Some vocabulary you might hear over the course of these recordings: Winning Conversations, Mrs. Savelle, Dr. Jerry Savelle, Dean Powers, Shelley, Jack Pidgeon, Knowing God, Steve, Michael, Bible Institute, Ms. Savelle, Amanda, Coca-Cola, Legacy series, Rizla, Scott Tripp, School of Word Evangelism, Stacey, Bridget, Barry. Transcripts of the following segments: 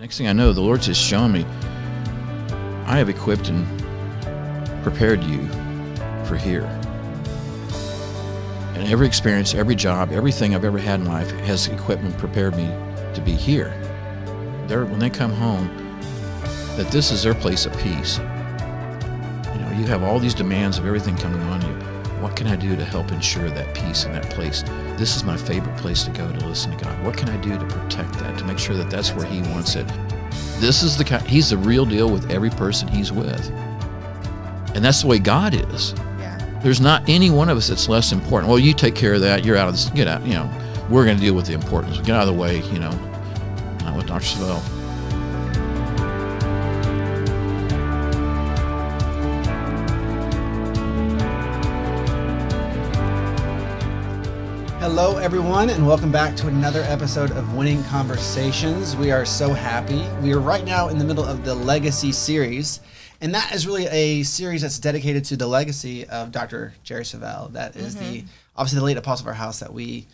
Next thing I know, the Lord's just showing me, I have equipped and prepared you for here. And every experience, every job, everything I've ever had in life has equipped and prepared me to be here. They're, when they come home, that this is their place of peace. You know, you have all these demands of everything coming on you. What can I do to help ensure that peace in that place? This is my favorite place to go to listen to God. What can I do to protect that, to make sure that that's where He wants it? This is the kind, He's the real deal with every person He's with. And that's the way God is. Yeah. There's not any one of us that's less important. Well, you take care of that. You're out of this. Get out. You know, we're going to deal with the importance. Get out of the way, you know. Not with Dr. Savelle. Hello everyone, and welcome back to another episode of Winning Conversations. We are so happy. We are right now in the middle of the Legacy series, and that is really a series that's dedicated to the legacy of Dr. Jerry Savelle. That is obviously the late apostle of our house that we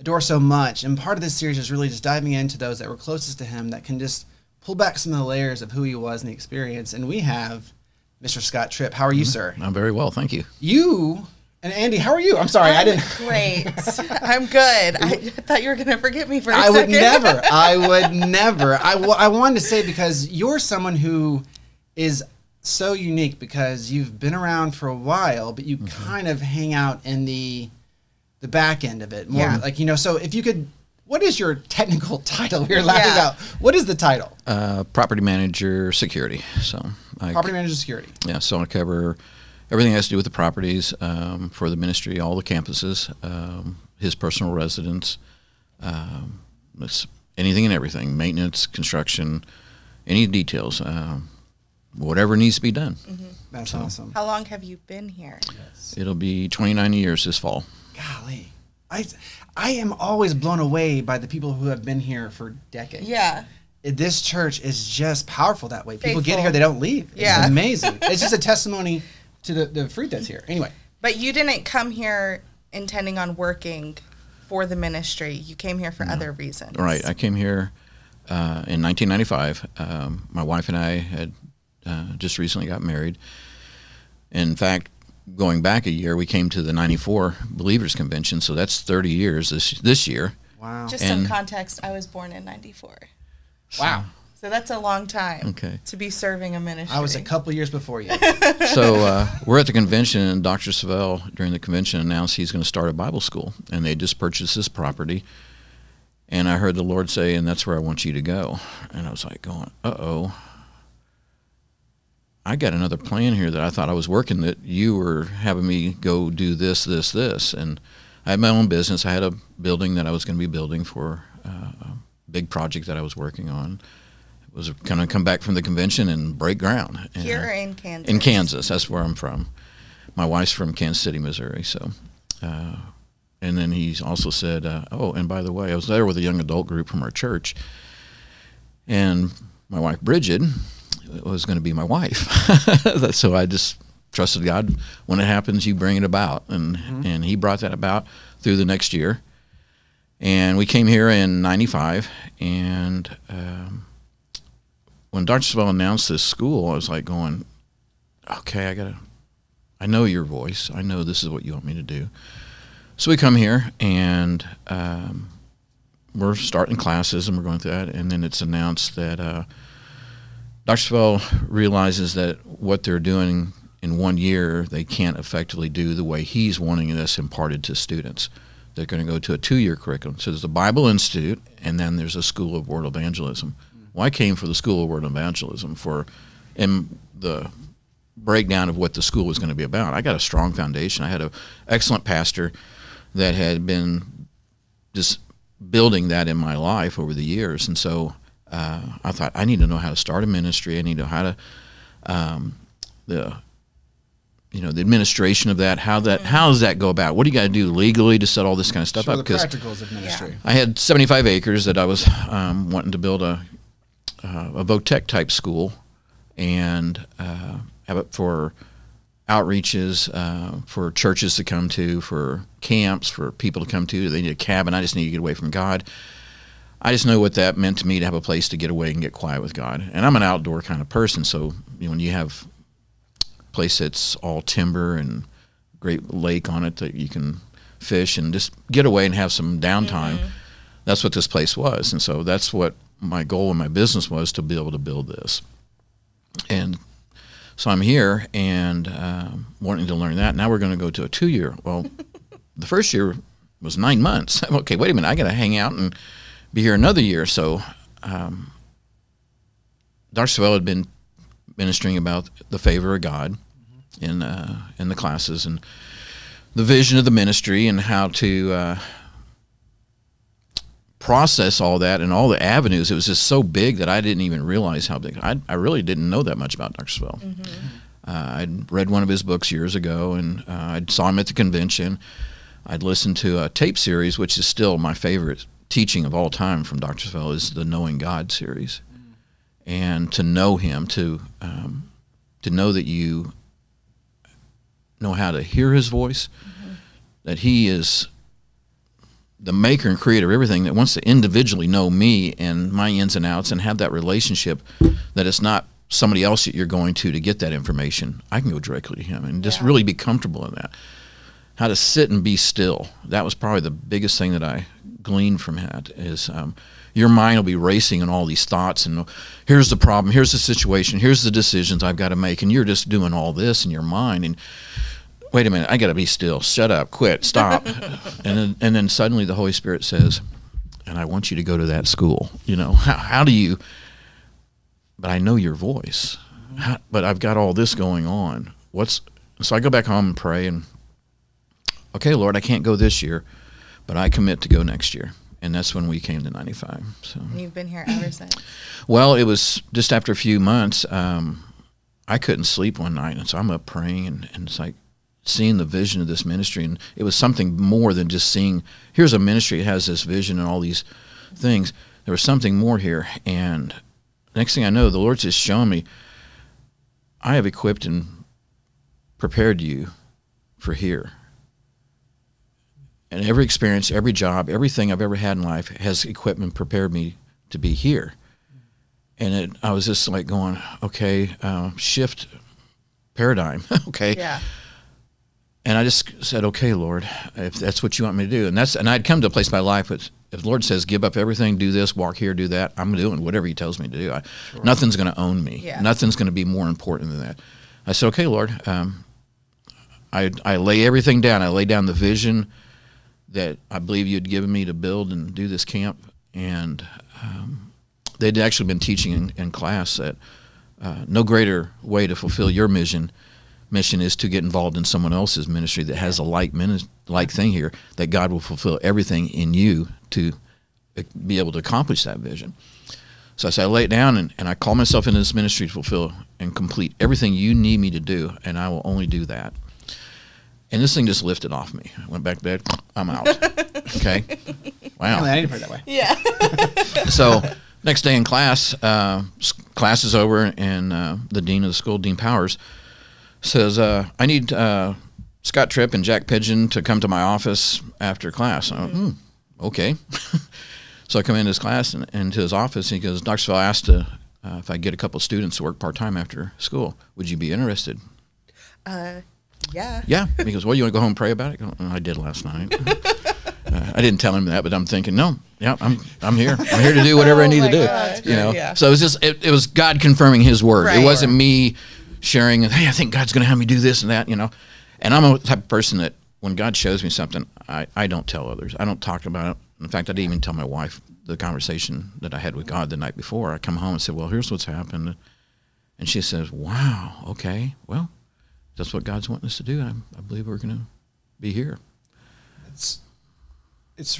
adore so much. And part of this series is really just diving into those that were closest to him that can just pull back some of the layers of who he was and the experience. And we have Mr. Scott Tripp. How are you, sir? I'm very well, thank you. You... And Andy, how are you? I'm sorry, I didn't. Great. I'm good. I thought you were going to forget me for a second. I would never. I wanted to say, because you're someone who is so unique because you've been around for a while, but you kind of hang out in the back end of it. More like, you know, so if you could, what is your technical title? We were laughing about, what is the title? Property manager security. So property manager security. Yeah, so I cover everything has to do with the properties for the ministry, all the campuses, his personal residence, anything and everything, maintenance, construction, any details, whatever needs to be done. That's awesome. How long have you been here? Yes. It'll be 29 years this fall. Golly. I am always blown away by the people who have been here for decades. Yeah. This church is just powerful that way. People get here, they don't leave. It's amazing. It's just a testimony to the fruit that's here. Anyway. But you didn't come here intending on working for the ministry. You came here for other reasons. Right. I came here in 1995. My wife and I had just recently got married. In fact, going back a year, we came to the 94 Believers Convention, so that's 30 years this year. Wow. Just some context, I was born in 94. Wow. So that's a long time to be serving a ministry. I was a couple years before you. So we're at the convention, and Dr. Savelle, during the convention, announced he's going to start a Bible school. And they just purchased this property. And I heard the Lord say, and that's where I want you to go. And I was like going, uh-oh. I got another plan here that I thought I was working, that you were having me go do this, this, this. And I had my own business. I had a building that I was going to be building for a big project that I was working on. Was going to come back from the convention and break ground. Here in Kansas. In Kansas. That's where I'm from. My wife's from Kansas City, Missouri. So, and then he also said, oh, and by the way, I was there with a young adult group from our church, and my wife, Bridget, was going to be my wife. So I just trusted God. When it happens, you bring it about. And, and he brought that about through the next year. And we came here in 95, and... when Dr. Savelle announced this school, I was like going, okay, I know your voice. I know this is what you want me to do. So we come here, and we're starting classes, and we're going through that. And then it's announced that Dr. Savelle realizes that what they're doing in 1 year, they can't effectively do the way he's wanting this imparted to students. They're going to go to a 2-year curriculum. So there's the Bible Institute, and then there's a School of Word Evangelism. Well, I came for the School of Word Evangelism and the breakdown of what the school was going to be about. I got a strong foundation. I had an excellent pastor that had been just building that in my life over the years. And so I thought, I need to know how to start a ministry. I need to know how to, the administration of that, how does that go about? What do you got to do legally to set all this kind of stuff up? Because practicals of ministry. I had 75 acres that I was wanting to build a Votech type school, and have it for outreaches, for churches to come to, for camps, for people to come to. They need a cabin. I just need to get away from God. I just know what that meant to me, to have a place to get away and get quiet with God. And I'm an outdoor kind of person, so when you have a place that's all timber and great lake on it that you can fish and just get away and have some downtime, mm-hmm. that's what this place was. And so that's what my goal in my business was, to be able to build this. And so I'm here and wanting to learn that. Now we're going to go to a 2-year. Well, the first year was 9 months. Okay, wait a minute. I got to hang out and be here another year. So Dr. Savelle had been ministering about the favor of God mm-hmm. In the classes and the vision of the ministry and how to process all that and all the avenues. It was just so big that I didn't even realize how big. I really didn't know that much about Dr. Savelle. Mm-hmm. I'd read one of his books years ago, and I saw him at the convention. I'd listened to a tape series, which is still my favorite teaching of all time from Dr. Savelle, is the Knowing God series. Mm-hmm. And to know him, to know that you know how to hear his voice, mm-hmm. that he is the maker and creator of everything, that wants to individually know me and my ins and outs and have that relationship, that it's not somebody else that you're going to get that information. I can go directly to him and just really be comfortable in that. How to sit and be still. That was probably the biggest thing that I gleaned from that, is your mind will be racing in all these thoughts and here's the problem, here's the situation, here's the decisions I've got to make, and you're just doing all this in your mind, and wait a minute, I got to be still, shut up, quit, stop. and then suddenly the Holy Spirit says, and I want you to go to that school. You know, how do you, but I know your voice, but I've got all this going on. So I go back home and pray, and okay, Lord, I can't go this year, but I commit to go next year. And that's when we came to 95. So. You've been here ever since? Well, it was just after a few months, I couldn't sleep one night, and so I'm up praying, and it's like, seeing the vision of this ministry. And it was something more than just seeing, here's a ministry that has this vision and all these things. There was something more here. And next thing I know, the Lord's just showing me, I have equipped and prepared you for here. And every experience, every job, everything I've ever had in life has equipped and prepared me to be here. And I was just like going, okay, shift paradigm, okay. Yeah. And I just said, okay, Lord, if that's what you want me to do. And I'd come to a place in my life, but if the Lord says, give up everything, do this, walk here, do that, I'm doing whatever he tells me to do. Sure. Nothing's going to own me. Yeah. Nothing's going to be more important than that. I said, okay, Lord, I lay everything down. I lay down the vision that I believe you'd given me to build and do this camp. And they'd actually been teaching in class that no greater way to fulfill your mission is to get involved in someone else's ministry that has a like thing here, that God will fulfill everything in you to be able to accomplish that vision. So I said, I lay it down, and I call myself into this ministry to fulfill and complete everything you need me to do, and I will only do that. And this thing just lifted off me. I went back to bed, I'm out. Okay? Wow. I didn't put it that way. Yeah. So next day in class, class is over, and the dean of the school, Dean Powers, says, I need Scott Tripp and Jack Pidgeon to come to my office after class. Mm-hmm. I went, okay. So I come into his class and to his office, and he goes, Dr. Savelle asked if I get a couple of students to work part-time after school. Would you be interested? Yeah. Yeah. And he goes, well, you want to go home and pray about it? I go, oh, I did last night. I didn't tell him that, but I'm thinking, no, yeah, I'm here. I'm here to do whatever I need to do. Gosh. You know? Yeah. So it was just, it was God confirming his word. Right. It wasn't me sharing, hey, I think God's going to have me do this and that, you know. And I'm a type of person that when God shows me something, I don't tell others. I don't talk about it. In fact, I didn't even tell my wife the conversation that I had with God the night before. I come home and said, well, here's what's happened. And she says, wow, okay, well, that's what God's wanting us to do. I believe we're going to be here. It's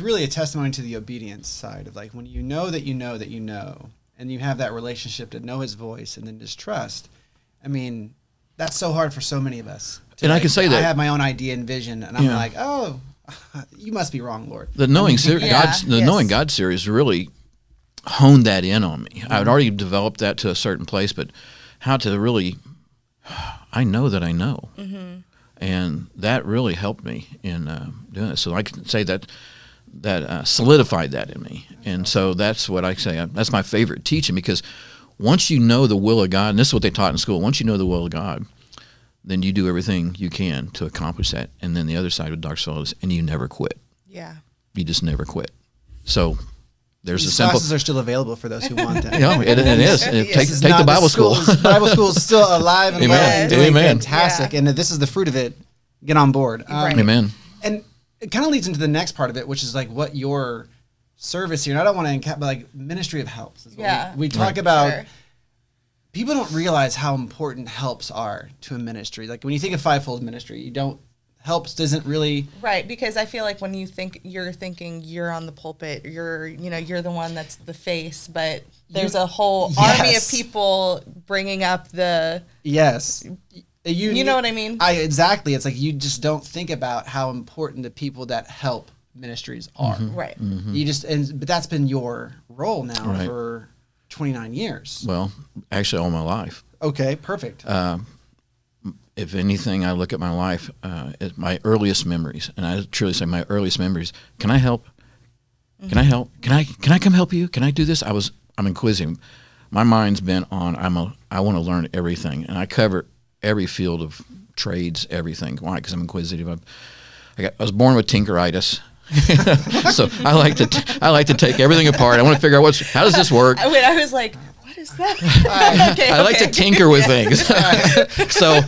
really a testimony to the obedience side of, like, when you know that you know that you know, and you have that relationship to know his voice and then just trust. I mean, that's so hard for so many of us. And I can say that I have my own idea and vision, and I'm like, oh, you must be wrong, Lord. The Knowing Knowing God series really honed that in on me. Mm-hmm. I had already developed that to a certain place, but how to really, I know that I know. Mm-hmm. And that really helped me in doing this. So I can say that solidified that in me. And so that's what I say. That's my favorite teaching, because once you know the will of God, and this is what they taught in school, once you know the will of God, then you do everything you can to accomplish that. And then the other side with Dr. Savelle is, and you never quit. Yeah. You just never quit. So there's these classes are still available for those who want them. Yeah, it is. Take the Bible school. Bible school is still alive and well. Amen. Fantastic. Yeah. And this is the fruit of it. Get on board. Right. Amen. And it kind of leads into the next part of it, which is like what your service here. And I don't want to encapsulate, but like ministry of helps. Is what we talk about. Sure. People don't realize how important helps are to a ministry. Like when you think of fivefold ministry, you don't. Helps doesn't really because I feel like when you think you're on the pulpit, you're the one that's the face, but there's a whole army of people bringing up the you know what I mean? Exactly. It's like you just don't think about how important the people that help ministries are. Right. You just but that's been your role now for 29 years. Well, actually all my life. Okay, perfect. If anything, I look at my life at my earliest memories, and I truly say my earliest memories. Can I help? Can I help? Can I come help you? Can I do this? I'm inquisitive. My mind's been on I want to learn everything, and I cover every field of trades, everything. Why? Because I'm inquisitive. I was born with tinkeritis. So I like to take everything apart. I want to figure out how does this work. I was like. I like to tinker with things. So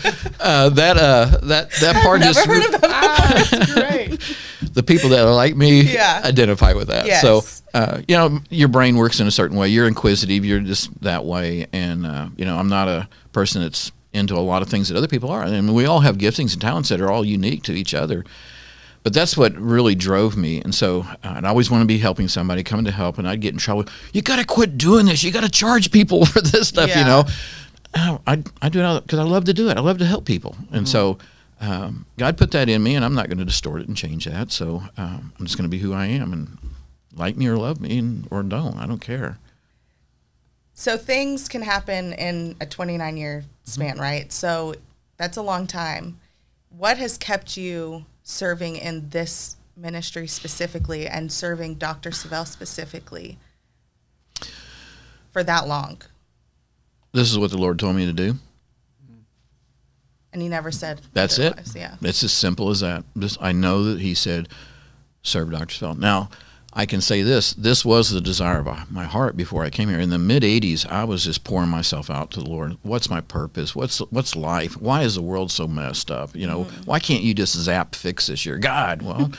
that part just never heard of that's great. The people that are like me identify with that. Yes. So your brain works in a certain way. You're inquisitive. You're just that way. And I'm not a person that's into a lot of things that other people are. I mean, we all have giftings and talents that are all unique to each other. But that's what really drove me. And so I'd always want to be helping somebody, coming to help, and I'd get in trouble. You got to quit doing this. You got to charge people for this stuff, you know. I do it because I love to do it. I love to help people. And so God put that in me, and I'm not going to distort it and change that. So I'm just going to be who I am, and like me or love me or don't. I don't care. So things can happen in a 29-year span, right? So that's a long time. What has kept you serving in this ministry specifically and serving Dr. Savelle specifically for that long? This is what the Lord told me to do. And he never said that's it. Yeah. It's as simple as that. I know that he said, serve Dr. Savelle. Now, I can say this was the desire of my heart before I came here. In the mid-'80s, I was just pouring myself out to the Lord. What's my purpose? What's life? Why is the world so messed up? You know, why can't you just fix this year? God, well,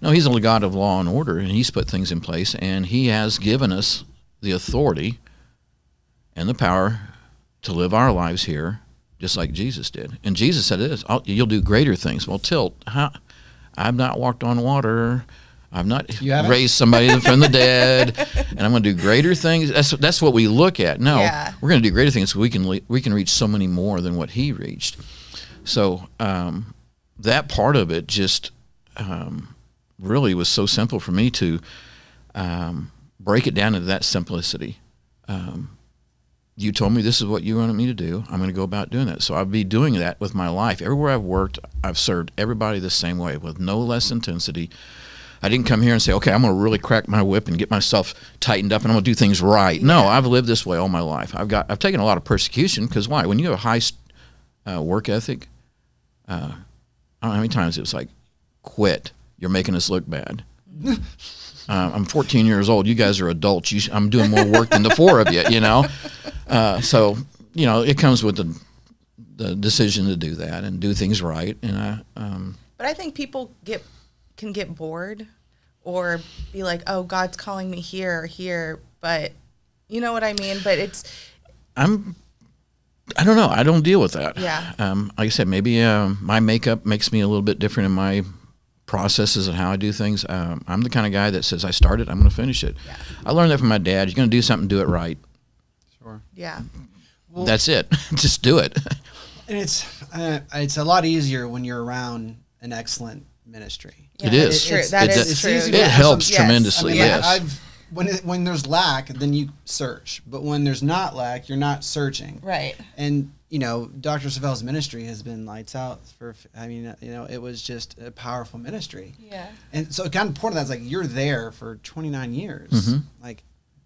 no, he's the God of law and order, and he's put things in place, and he has given us the authority and the power to live our lives here just like Jesus did. And Jesus said this, you'll do greater things. Well, I've not walked on water. I've not raised somebody from the dead, and I'm going to do greater things. That's what we look at. No, we're going to do greater things. We can reach so many more than what he reached. So that part of it just really was so simple for me to break it down into that simplicity. You told me this is what you wanted me to do. I'm going to go about doing that. So I'll be doing that with my life. Everywhere I've worked, I've served everybody the same way with no less intensity. I didn't come here and say, okay, I'm going to really crack my whip and get myself tightened up and I'm going to do things right. No, I've lived this way all my life. I've taken a lot of persecution because why? When you have a high work ethic, I don't know how many times it was like, quit. You're making us look bad. I'm 14 years old. You guys are adults. I'm doing more work than the four of you, you know? So, you know, it comes with the decision to do that and do things right. And but I think people can get bored or be like, oh, God's calling me here or here, but you know what I mean? But I don't know. I don't deal with that. Yeah. Like I said, maybe my makeup makes me a little bit different in my processes and how I do things. I'm the kind of guy that says I started, I'm going to finish it. Yeah. I learned that from my dad. You're going to do something, do it right. Sure. Yeah. Well, that's it. Just do it. And it's a lot easier when you're around an excellent ministry. Yeah, it is. That is true. It helps tremendously. I mean, yes. I've when there's lack, then you search. But when there's not lack, you're not searching. Right. And you know, Dr. Savelle's ministry has been lights out for, I mean, you know, it was just a powerful ministry. Yeah. And so it got important that it's like, you're there for 29 years, mm-hmm. like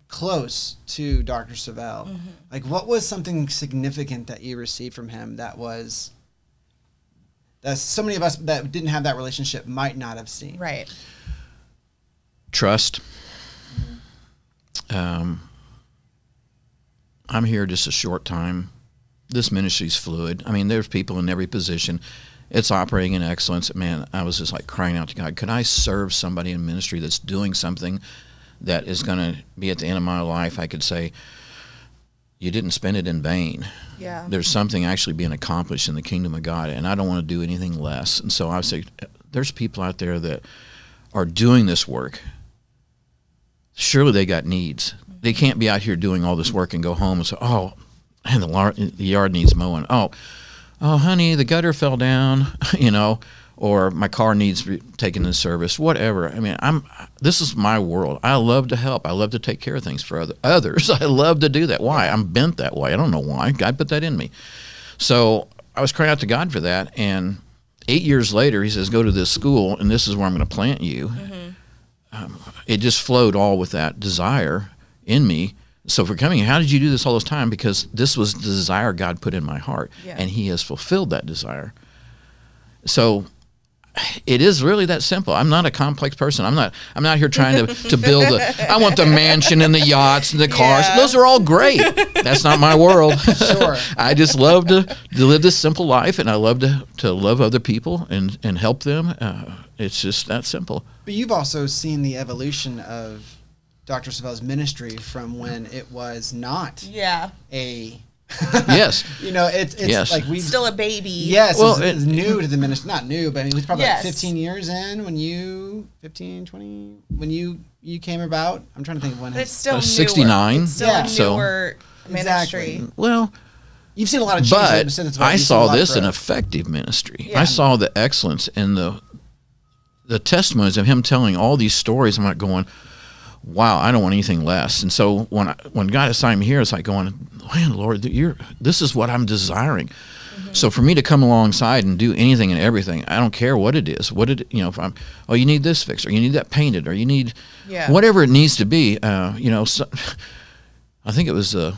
close to Dr. Savelle. Mm-hmm. Like, what was something significant that you received from him that was, that so many of us that didn't have that relationship might not have seen? Right. Trust. Mm-hmm. I'm here just a short time. This ministry's fluid. I mean, there's people in every position. It's operating in excellence. Man, I was just like crying out to God, could I serve somebody in ministry that's doing something that is going to be at the end of my life? I could say, you didn't spend it in vain. Yeah. There's something actually being accomplished in the kingdom of God, and I don't want to do anything less. And so I say, there's people out there that are doing this work. Surely they got needs. They can't be out here doing all this work and go home and say, oh, and the yard needs mowing. Oh, honey, the gutter fell down, you know, or my car needs taken in service, whatever. I mean, this is my world. I love to help. I love to take care of things for others. I love to do that. Why? I'm bent that way. I don't know why. God put that in me. So I was crying out to God for that. And 8 years later, he says, go to this school, and this is where I'm going to plant you. Mm-hmm. It just flowed all with that desire in me. So for coming, how did you do this all this time? Because this was the desire God put in my heart, yeah. and he has fulfilled that desire. So it is really that simple. I'm not a complex person. I'm not here trying to build I want the mansion and the yachts and the cars. Yeah. Those are all great. That's not my world. Sure. I just love to live this simple life, and I love to love other people and help them. It's just that simple. But you've also seen the evolution of Dr. Savelle's ministry from when it was not a yes, you know, it's yes. like we still a baby. Yes, well, it's new to the ministry, not new, but I mean, it was probably yes. like 15 years in when you 15, 20 when you came about. I'm trying to think of when it's still 69. It's still yeah. a newer so, ministry. Exactly. Well, you've seen a lot of changes. But I saw this an effective ministry. Yeah. I saw the excellence in the testimonies of him telling all these stories. I'm like going, wow, I don't want anything less. And so when God assigned me here, it's like going, man, Lord, this is what I'm desiring. Mm-hmm. So for me to come alongside and do anything and everything, I don't care what it is. You know, if I'm, oh, you need this fixed, or you need that painted, or you need whatever it needs to be. You know, so, I think it was the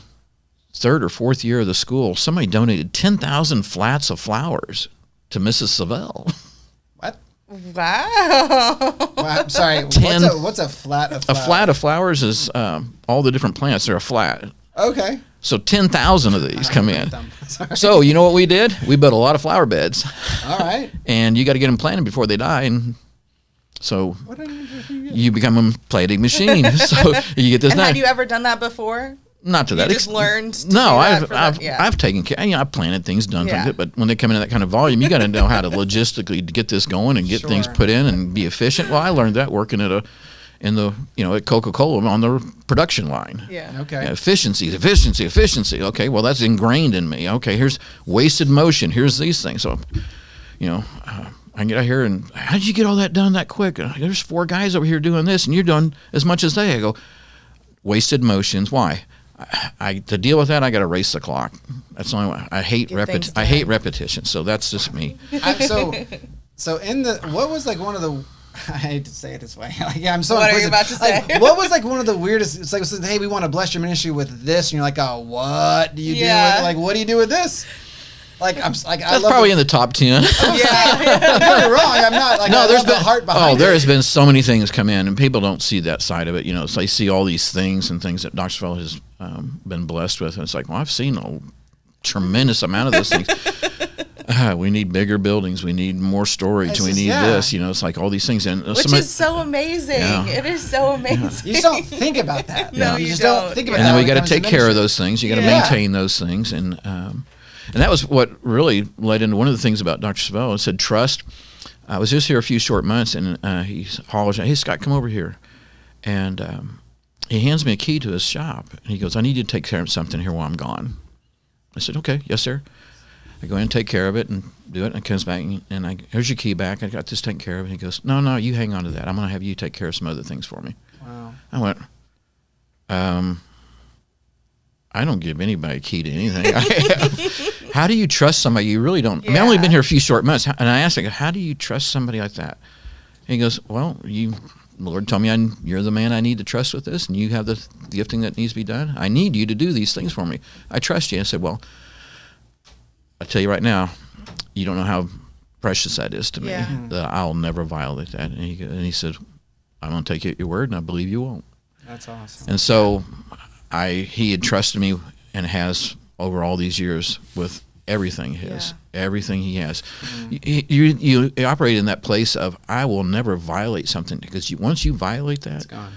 third or fourth year of the school, somebody donated 10,000 flats of flowers to Mrs. Savelle. Wow. Wow. I'm sorry. What's a flat of flowers? A flat of flowers is all the different plants. They're a flat. Okay. So 10,000 of these come in. So you know what we did? We built a lot of flower beds. All right. And you got to get them planted before they die. And so what you become a planting machine. So you get this. And had you ever done that before? Not to that. You just learned. To no, I've taken care. You know, I've planted things, done things, but when they come into that kind of volume, you got to know how to logistically get this going and get sure. things put in and be efficient. Well, I learned that working at at Coca-Cola on the production line. Yeah. Okay. Yeah, efficiency. Okay. Well, that's ingrained in me. Okay. Here's wasted motion. Here's these things. So, you know, I can get out here and how did you get all that done that quick? There's four guys over here doing this, and you're doing as much as they. I go, wasted motions. Why? To deal with that, I got to race the clock. That's the only one. I hate repetition. So that's just me. So in the what was like one of the I hate to say it this way. Like, I'm so what implicit. Are you about to say? Like, what was like one of the weirdest? It's like, hey, we want to bless your ministry with this, and you're like, oh, what do you do? With, like, what do you do with this? Like I'm like that's I probably in the top 10. Yeah, don't get me wrong. I'm not like no. I there's been the heart behind. Oh, there has been so many things come in, and people don't see that side of it. You know, so they see all these things and things that Dr. Savelle has been blessed with, and it's like, well, I've seen a tremendous amount of those things. We need bigger buildings. We need more storage. It's we just, need this. You know, it's like all these things, and which is so amazing. Yeah. It is so amazing. Yeah. You just don't think about that. No, you just don't think about. And that then we got to take care of those things. You got to maintain those things, and. And that was what really led into one of the things about Dr. Savelle. It said, trust. I was just here a few short months, and he hollers, hey, Scott, come over here. And he hands me a key to his shop. And he goes, I need you to take care of something here while I'm gone. I said, okay, yes, sir. I go in and take care of it and do it. And it comes back, and I here's your key back. I got this taken care of. And he goes, no, you hang on to that. I'm going to have you take care of some other things for me. Wow. I went, I don't give anybody a key to anything. How do you trust somebody you really don't? Yeah. I mean, I've only been here a few short months, and I asked him, "How do you trust somebody like that?" And he goes, "Well, the Lord told me you're the man I need to trust with this, and you have the gifting that needs to be done. I need you to do these things for me. I trust you." And I said, "Well, I tell you right now, you don't know how precious that is to me. Yeah. I'll never violate that." And he said, "I'm going to take you at your word, and I believe you won't." That's awesome. And so. He had trusted me and has over all these years with everything his, everything he has. Mm. You operate in that place of, I will never violate something, because once you violate that, it's gone.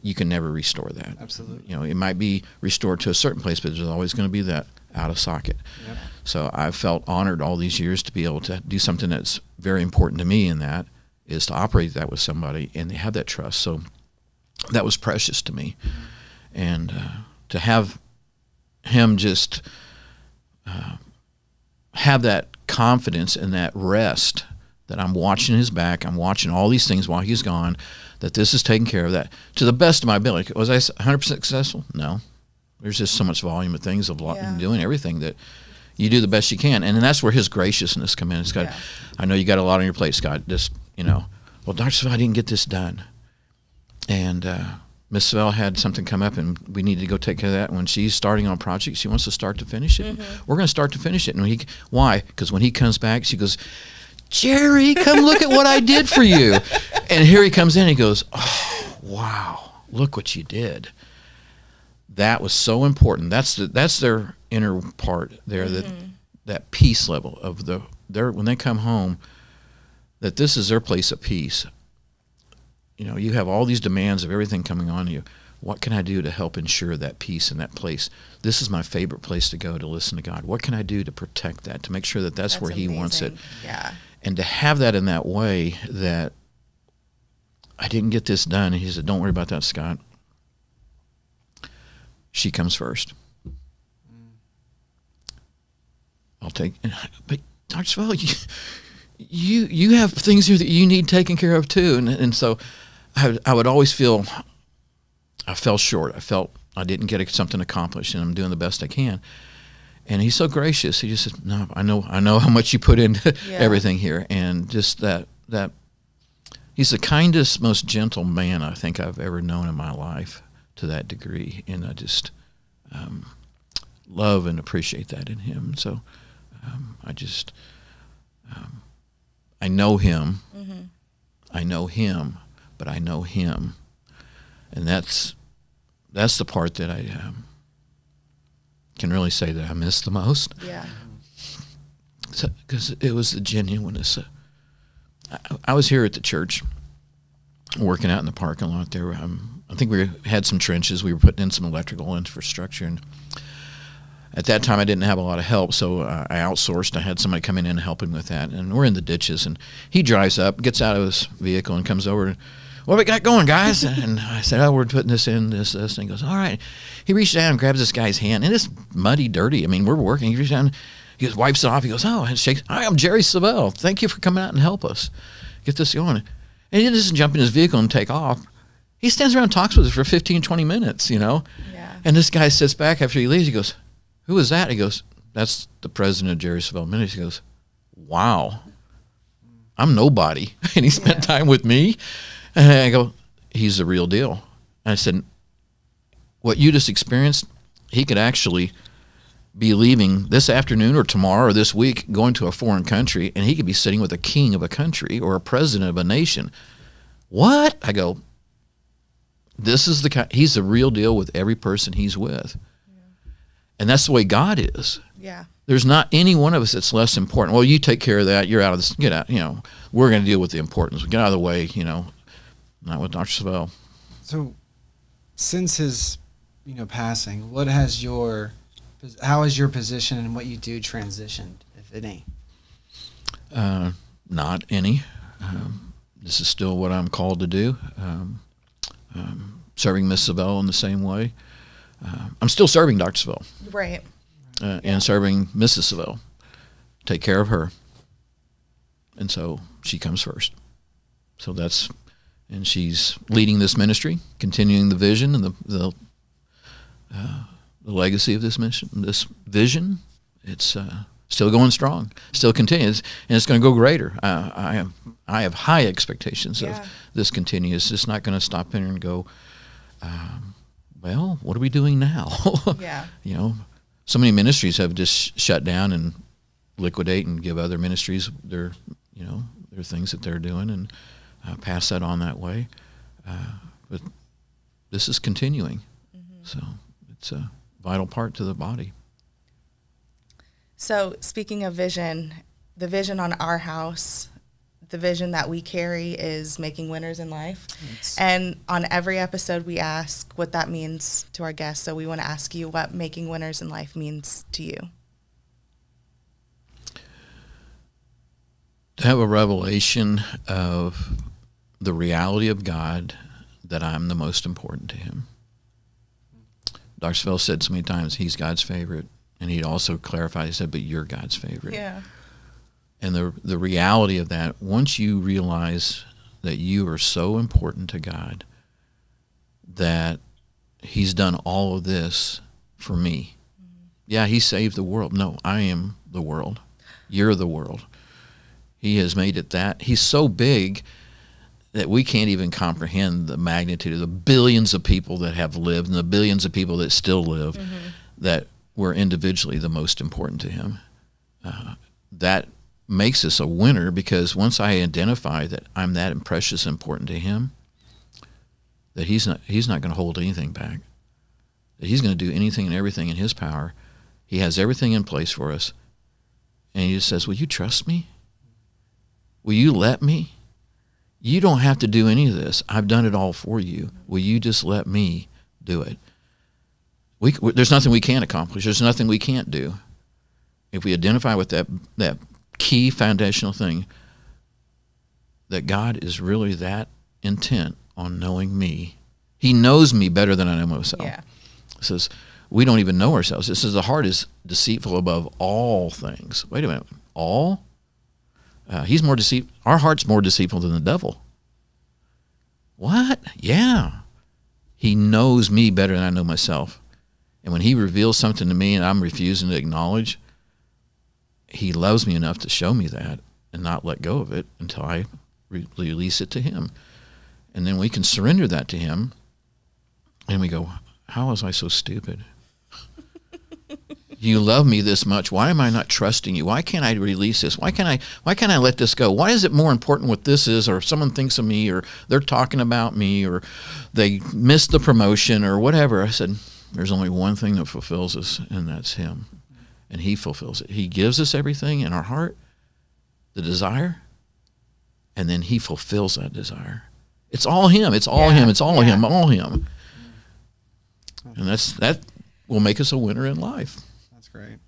You can never restore that. Absolutely. You know, it might be restored to a certain place, but there's always going to be that out of socket. Yep. So I've felt honored all these years to be able to do something that's very important to me, and that is to operate that with somebody, and they have that trust. So that was precious to me. Mm. And to have him just have that confidence and that rest that I'm watching his back, I'm watching all these things while he's gone, that this is taken care of, that to the best of my ability. Was I 100% successful? No. There's just so much volume of things of doing everything that you do the best you can. And then that's where his graciousness comes in. Scott, I know you got a lot on your plate, Scott. Just, you know, well, Dr. Savelle, I didn't get this done. And... Ms. Savelle had something come up, and we needed to go take care of that. When she's starting on a project, she wants to start to finish it. Mm-hmm. We're going to start to finish it. And why? Because when he comes back, she goes, "Jerry, come look at what I did for you." And here he comes in, and he goes, "Oh, wow, look what you did." That was so important. That's their inner part there, that peace level of when they come home, that this is their place of peace. You know, you have all these demands of everything coming on you. What can I do to help ensure that peace in that place? This is my favorite place to go to listen to God. What can I do to protect that, to make sure that that's where amazing. He wants it? Yeah. And to have that in that way, that I didn't get this done. And he said, "Don't worry about that, Scott. She comes first. I'll take." But Dr. Savelle, you have things here that you need taken care of too. And so I would always feel I fell short. I felt I didn't get something accomplished, and I'm doing the best I can. And he's so gracious. He just says, "No, I know how much you put into everything here." And just that he's the kindest, most gentle man I think I've ever known in my life to that degree. And I just love and appreciate that in him. So I know him. Mm-hmm. I know him, but I know him, and that's the part that I can really say that I miss the most. Yeah, because it was the genuineness. I was here at the church, working out in the parking lot. There, I think we had some trenches. We were putting in some electrical infrastructure, and at that time, I didn't have a lot of help, so I outsourced. I had somebody come in and help him with that, and we're in the ditches, and he drives up, gets out of his vehicle, and comes over, and, "What have we got going, guys?" And I said, "Oh, we're putting this in, this, and he goes, "All right." He reached down and grabs this guy's hand, and it's muddy, dirty. I mean, we're working. He reaches down, he just wipes it off. He goes, "Oh," and shakes. "Hi, I'm Jerry Savelle. Thank you for coming out and help us get this going." And he doesn't jump in his vehicle and take off. He stands around and talks with us for 15, 20 minutes, you know. Yeah. And this guy sits back after he leaves. He goes, "Who was that?" He goes, "That's the president of Jerry Savelle Ministries." He goes, "Wow, I'm nobody." And he spent time with me. And I go, "He's the real deal." And I said, "What you just experienced, he could actually be leaving this afternoon or tomorrow or this week, going to a foreign country, and he could be sitting with a king of a country or a president of a nation." "What?" I go, "This is the kind, he's the real deal with every person he's with." And that's the way God is. Yeah. There's not any one of us that's less important. "Well, you take care of that. You're out of this. Get out. You know, we're going to deal with the importance. Get out of the way." You know, not with Dr. Savelle. So, since his, you know, passing, how has your position and what you do transitioned, if any? Not any. This is still what I'm called to do. Serving Ms. Savelle in the same way. I'm still serving Dr. Savelle. Right. And serving Mrs. Savelle. Take care of her. And so she comes first. And she's leading this ministry, continuing the vision and the the legacy of this mission, this vision. It's still going strong, still continues, and it's going to go greater. I have high expectations of this continues. It's not going to stop here and go, well, what are we doing now? Yeah. You know, so many ministries have just shut down and liquidate and give other ministries their, you know, their things that they're doing and pass that on that way. But this is continuing. Mm-hmm. So it's a vital part to the body. So speaking of vision, the vision on our house, the vision that we carry is making winners in life. Yes. And on every episode, we ask what that means to our guests. So we want to ask you what making winners in life means to you. To have a revelation of the reality of God, that I'm the most important to him. Dr. Savelle said so many times, he's God's favorite. And he'd also clarify, he said, but you're God's favorite. Yeah. And the reality of that, once you realize that you are so important to God, that he's done all of this for me. Mm-hmm. Yeah, he saved the world. No, I am the world. You're the world. He has made it that. He's so big that we can't even comprehend the magnitude of the billions of people that have lived and the billions of people that still live, mm-hmm. that we're individually the most important to him. That makes us a winner, because once I identify that I'm that precious and important to him, that he's not going to hold anything back, that he's going to do anything and everything in his power. He has everything in place for us. And he just says, will you trust me? Will you let me? You don't have to do any of this. I've done it all for you. Will you just let me do it? There's nothing we can't accomplish. There's nothing we can't do. If we identify with that key foundational thing, that God is really that intent on knowing me. He knows me better than I know myself. Yeah. It says, we don't even know ourselves. It says the heart is deceitful above all things. Wait a minute. All? He's more deceitful. Our heart's more deceitful than the devil. What? Yeah. He knows me better than I know myself. And when he reveals something to me and I'm refusing to acknowledge, he loves me enough to show me that and not let go of it until I release it to him. And then we can surrender that to him. And we go, how was I so stupid? You love me this much. Why am I not trusting you? Why can't I release this? Why can't I let this go? Why is it more important what this is, or if someone thinks of me, or they're talking about me, or they missed the promotion or whatever? I said, there's only one thing that fulfills us, and that's him. And he fulfills it. He gives us everything in our heart, the desire, and then he fulfills that desire. It's all him. It's all him. It's all him. All him. And that will make us a winner in life.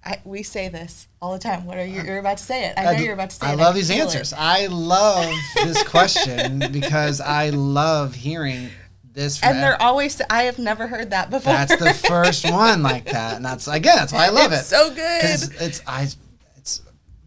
Right. We say this all the time. What are you? You're about to say it. I know you're about to say it. I love these answers. I love this question because I love hearing this. And they're always. I have never heard that before. That's the first one like that, and that's again. That's why I love it. So good. It's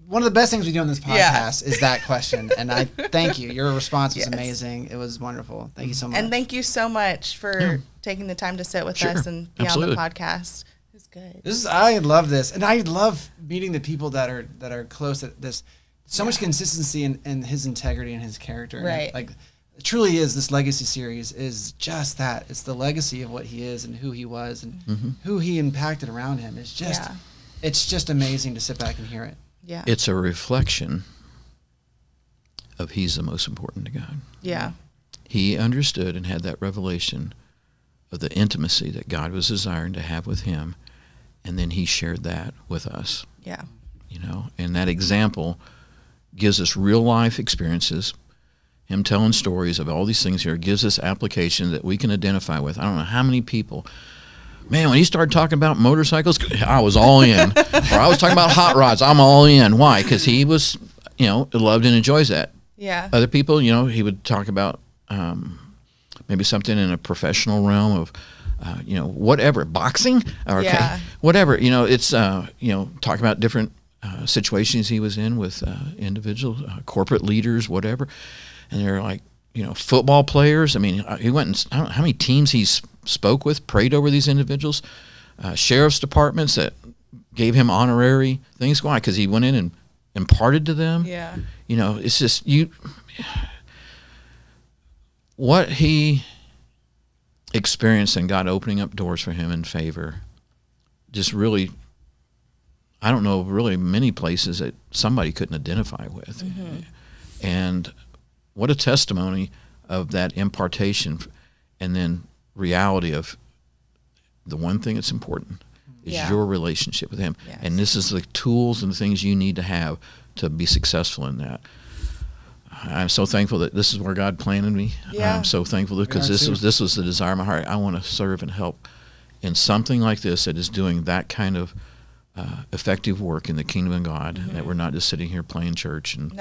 one of the best things we do on this podcast is that question. And I thank you. Your response was amazing. It was wonderful. Thank you so much. And thank you so much for taking the time to sit with us and be on the podcast. Good. I love this, and I love meeting the people that are close at this. So much consistency in his integrity and his character. Right, like it truly is. This legacy series is just that. It's the legacy of what he is and who he was and who he impacted around him. It's just, it's just amazing to sit back and hear it. Yeah, it's a reflection of he's the most important to God. Yeah, he understood and had that revelation of the intimacy that God was desiring to have with him. And then he shared that with us. Yeah. You know, and that example gives us real life experiences. Him telling stories of all these things here gives us application that we can identify with. I don't know how many people, man, when he started talking about motorcycles, I was all in. Or I was talking about hot rods, I'm all in. Why? Because he was, you know, loved and enjoys that. Yeah. Other people, you know, he would talk about maybe something in a professional realm of, you know, whatever, boxing, or whatever, you know, it's, you know, talking about different situations he was in with individuals, corporate leaders, whatever. And they're like, you know, football players. I mean, he went and I don't know how many teams he's spoke with, prayed over these individuals, sheriff's departments that gave him honorary things. Why? Because he went in and imparted to them. Yeah. You know, it's just what he experienced and God opening up doors for him in favor. Just really, I don't know, really many places that somebody couldn't identify with. Mm-hmm. And what a testimony of that impartation, and then reality of the one thing that's important is your relationship with him. Yes. And this is the tools and the things you need to have to be successful in that. I'm so thankful that this is where God planted me. Yeah. I'm so thankful because this was the desire of my heart. I want to serve and help in something like this that is doing that kind of effective work in the kingdom of God, mm-hmm. that we're not just sitting here playing church and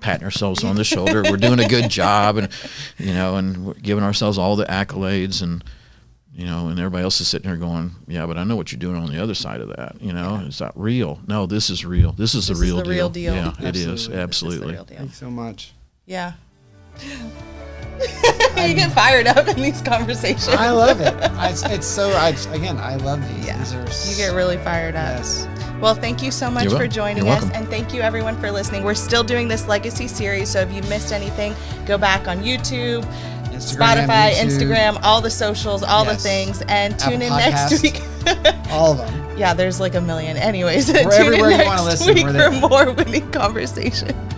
patting ourselves on the shoulder. We're doing a good job, and you know, and we're giving ourselves all the accolades, and you know, and everybody else is sitting there going, yeah, but I know what you're doing on the other side of that. You know, it's not real. No, this is real. This is the real deal. Yeah, absolutely. It is. Absolutely. Thanks so much. Yeah. You get fired up in these conversations. I love it. I love these. Yeah. You get really fired up. Yes. Well, thank you so much for joining us. And thank you, everyone, for listening. We're still doing this Legacy series, so if you missed anything, go back on YouTube, Instagram, Spotify, YouTube, Instagram, all the socials, all the things, and tune in next week. All of them. Yeah, there's like a million. Anyways, tune in next week for more Winning Conversations.